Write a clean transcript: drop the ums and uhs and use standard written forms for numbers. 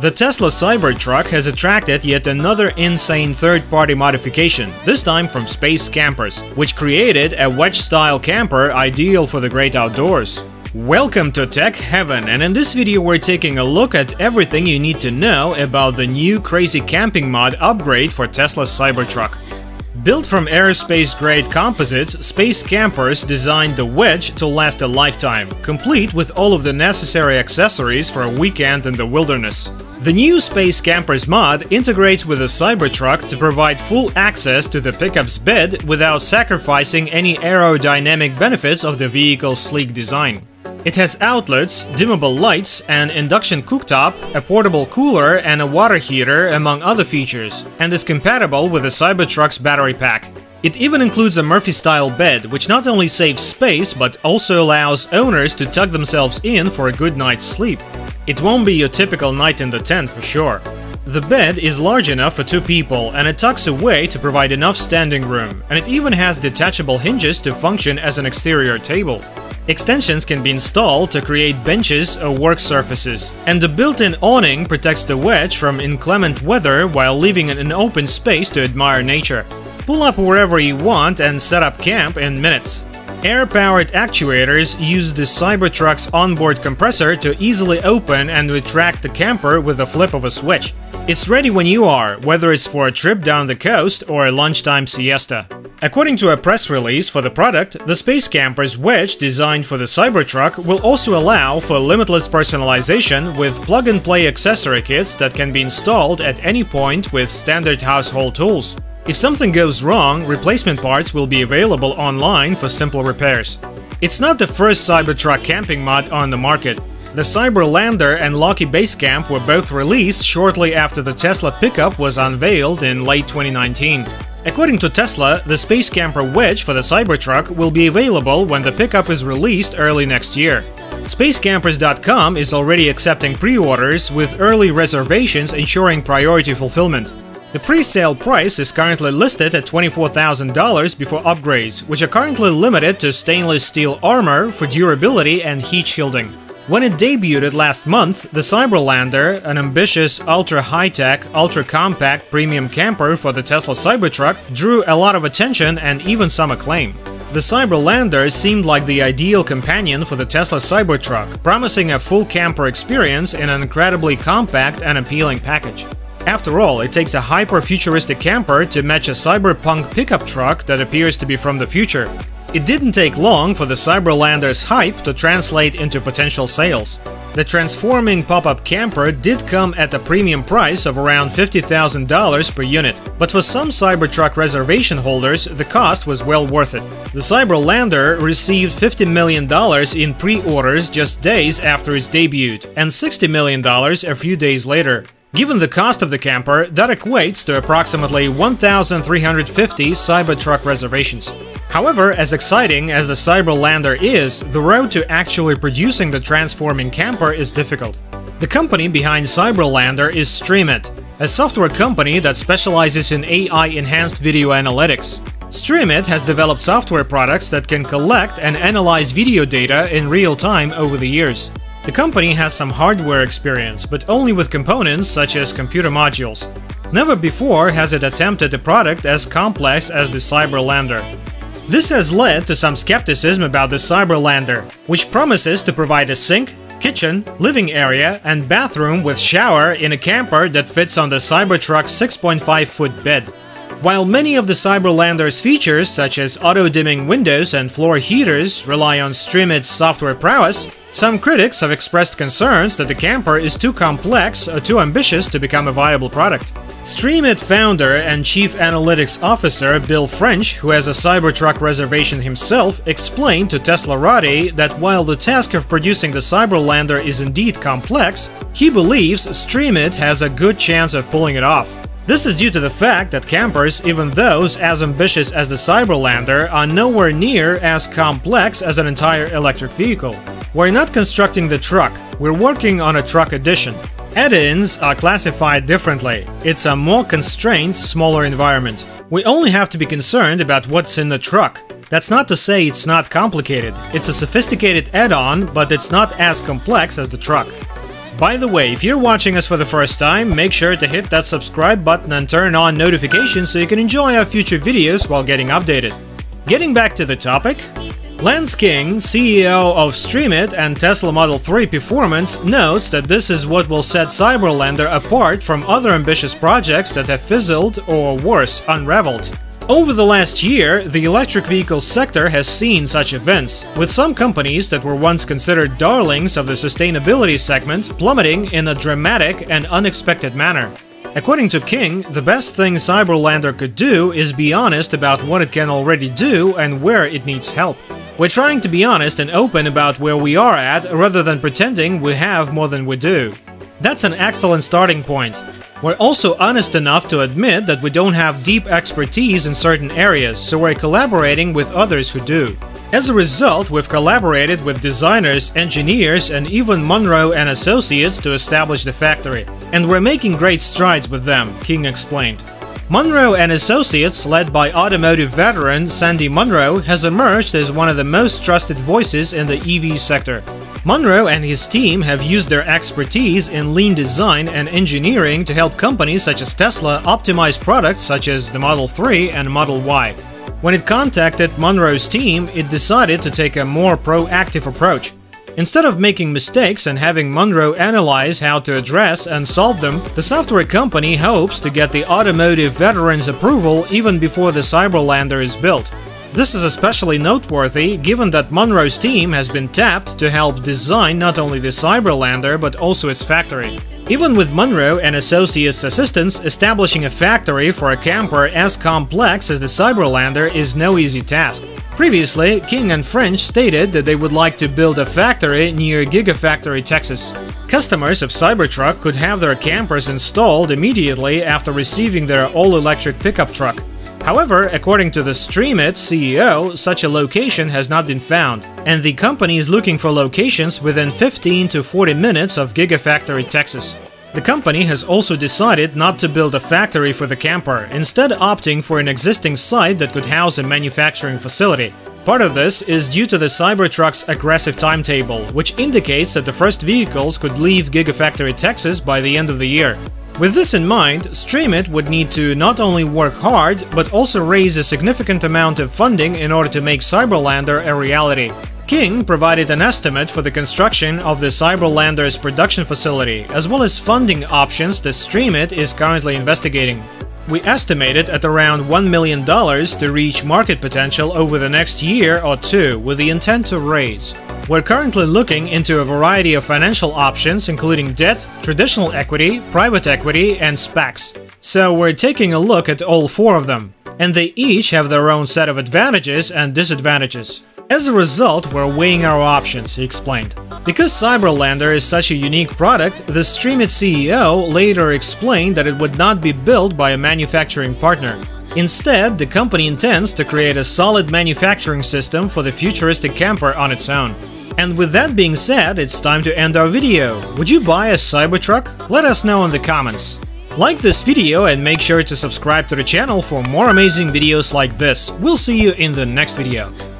The Tesla Cybertruck has attracted yet another insane third-party modification, this time from Space Campers, which created a wedge-style camper ideal for the great outdoors. Welcome to Tech Heaven, and in this video we're taking a look at everything you need to know about the new crazy camping mod upgrade for Tesla Cybertruck. Built from aerospace-grade composites, Space Campers designed the wedge to last a lifetime, complete with all of the necessary accessories for a weekend in the wilderness. The new Space Campers mod integrates with the Cybertruck to provide full access to the pickup's bed without sacrificing any aerodynamic benefits of the vehicle's sleek design. It has outlets, dimmable lights, an induction cooktop, a portable cooler and a water heater, among other features, and is compatible with the Cybertruck's battery pack. It even includes a Murphy-style bed, which not only saves space, but also allows owners to tuck themselves in for a good night's sleep. It won't be your typical night in the tent for sure. The bed is large enough for two people, and it tucks away to provide enough standing room, and it even has detachable hinges to function as an exterior table. Extensions can be installed to create benches or work surfaces, and the built-in awning protects the wedge from inclement weather while leaving an open space to admire nature. Pull up wherever you want and set up camp in minutes. Air-powered actuators use the Cybertruck's onboard compressor to easily open and retract the camper with the flip of a switch. It's ready when you are, whether it's for a trip down the coast or a lunchtime siesta. According to a press release for the product, the Space Campers wedge designed for the Cybertruck will also allow for limitless personalization with plug-and-play accessory kits that can be installed at any point with standard household tools. If something goes wrong, replacement parts will be available online for simple repairs. It's not the first Cybertruck camping mod on the market. The Cyberlander and Lockie Basecamp were both released shortly after the Tesla pickup was unveiled in late 2019. According to Tesla, the Space Camper wedge for the Cybertruck will be available when the pickup is released early next year. SpaceCampers.com is already accepting pre-orders, with early reservations ensuring priority fulfillment. The pre-sale price is currently listed at $24,000 before upgrades, which are currently limited to stainless steel armor for durability and heat shielding. When it debuted last month, the Cyberlander, an ambitious ultra-high-tech, ultra-compact premium camper for the Tesla Cybertruck, drew a lot of attention and even some acclaim. The Cyberlander seemed like the ideal companion for the Tesla Cybertruck, promising a full camper experience in an incredibly compact and appealing package. After all, it takes a hyper-futuristic camper to match a cyberpunk pickup truck that appears to be from the future. It didn't take long for the Cyberlander's hype to translate into potential sales. The transforming pop-up camper did come at a premium price of around $50,000 per unit, but for some Cybertruck reservation holders, the cost was well worth it. The Cyberlander received $50 million in pre-orders just days after its debut, and $60 million a few days later. Given the cost of the camper, that equates to approximately 1,350 Cybertruck reservations. However, as exciting as the Cyberlander is, the road to actually producing the transforming camper is difficult. The company behind Cyberlander is StreamIt, a software company that specializes in AI-enhanced video analytics. StreamIt has developed software products that can collect and analyze video data in real time over the years. The company has some hardware experience, but only with components such as computer modules. Never before has it attempted a product as complex as the Cyberlander. This has led to some skepticism about the Cyberlander, which promises to provide a sink, kitchen, living area, and bathroom with shower in a camper that fits on the Cybertruck's 6.5-foot bed. While many of the Cyberlander's features, such as auto-dimming windows and floor heaters, rely on StreamIt's software prowess, some critics have expressed concerns that the camper is too complex or too ambitious to become a viable product. StreamIt founder and chief analytics officer Bill French, who has a Cybertruck reservation himself, explained to TeslaRati that while the task of producing the Cyberlander is indeed complex, he believes StreamIt has a good chance of pulling it off. This is due to the fact that campers, even those as ambitious as the Cyberlander, are nowhere near as complex as an entire electric vehicle. We're not constructing the truck, we're working on a truck edition. Add-ins are classified differently. It's a more constrained, smaller environment. We only have to be concerned about what's in the truck. That's not to say it's not complicated. It's a sophisticated add-on, but it's not as complex as the truck. By the way, if you're watching us for the first time, make sure to hit that subscribe button and turn on notifications so you can enjoy our future videos while getting updated. Getting back to the topic, Lance King, CEO of StreamIt and Tesla Model 3 Performance, notes that this is what will set Cyberlander apart from other ambitious projects that have fizzled or, worse, unraveled. Over the last year, the electric vehicle sector has seen such events, with some companies that were once considered darlings of the sustainability segment plummeting in a dramatic and unexpected manner. According to King, the best thing Cyberlander could do is be honest about what it can already do and where it needs help. We're trying to be honest and open about where we are at, rather than pretending we have more than we do. That's an excellent starting point. We're also honest enough to admit that we don't have deep expertise in certain areas, so we're collaborating with others who do. As a result, we've collaborated with designers, engineers, and even Munro and Associates to establish the factory. And we're making great strides with them, King explained. Munro and Associates, led by automotive veteran Sandy Munro, has emerged as one of the most trusted voices in the EV sector. Munro and his team have used their expertise in lean design and engineering to help companies such as Tesla optimize products such as the Model 3 and Model Y. When it contacted Munro's team, it decided to take a more proactive approach. Instead of making mistakes and having Munro analyze how to address and solve them, the software company hopes to get the automotive veterans' approval even before the Cyberlander is built. This is especially noteworthy given that Munro's team has been tapped to help design not only the Cyberlander but also its factory. Even with Munro and Associates' assistance, establishing a factory for a camper as complex as the Cyberlander is no easy task. Previously, King and French stated that they would like to build a factory near Gigafactory, Texas. Customers of Cybertruck could have their campers installed immediately after receiving their all-electric pickup truck. However, according to the StreamIt CEO, such a location has not been found, and the company is looking for locations within 15 to 40 minutes of Gigafactory, Texas. The company has also decided not to build a factory for the camper, instead opting for an existing site that could house a manufacturing facility. Part of this is due to the Cybertruck's aggressive timetable, which indicates that the first vehicles could leave Gigafactory, Texas by the end of the year. With this in mind, StreamIt would need to not only work hard, but also raise a significant amount of funding in order to make Cyberlander a reality. King provided an estimate for the construction of the Cyberlander's production facility, as well as funding options that StreamIt is currently investigating. We estimate it at around $1 million to reach market potential over the next year or two, with the intent to raise. We're currently looking into a variety of financial options, including debt, traditional equity, private equity, and SPACs. So we're taking a look at all four of them, and they each have their own set of advantages and disadvantages. As a result, we're weighing our options, he explained. Because Cyberlander is such a unique product, the StreamIt CEO later explained that it would not be built by a manufacturing partner. Instead, the company intends to create a solid manufacturing system for the futuristic camper on its own. And with that being said, it's time to end our video. Would you buy a Cybertruck? Let us know in the comments. Like this video and make sure to subscribe to the channel for more amazing videos like this. We'll see you in the next video.